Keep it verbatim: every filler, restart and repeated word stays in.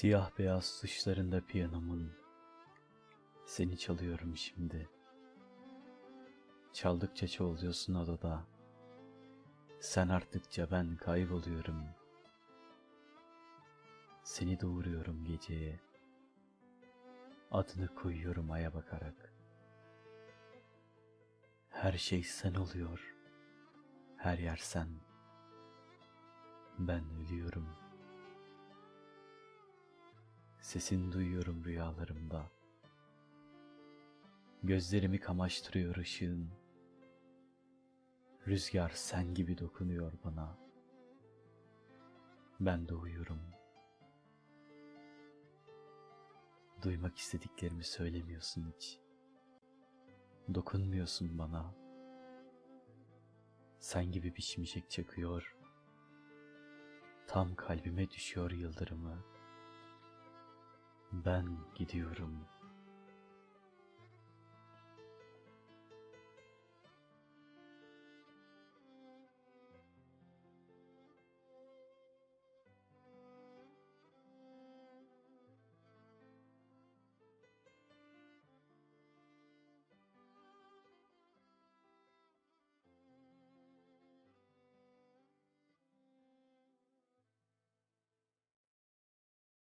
Siyah beyaz tuşlarında piyanomun, seni çalıyorum şimdi. Çaldıkça çoğuluyorsun odada, sen arttıkça ben kayboluyorum. Seni doğuruyorum geceye, adını koyuyorum aya bakarak. Her şey sen oluyor, her yer sen, ben ölüyorum. Sesini duyuyorum rüyalarımda, gözlerimi kamaştırıyor ışığın. Rüzgar sen gibi dokunuyor bana, ben doğuyorum. Duymak istediklerimi söylemiyorsun hiç, dokunmuyorsun bana. Sen gibi bir şimşek çakıyor, tam kalbime düşüyor yıldırımı. Ben gidiyorum.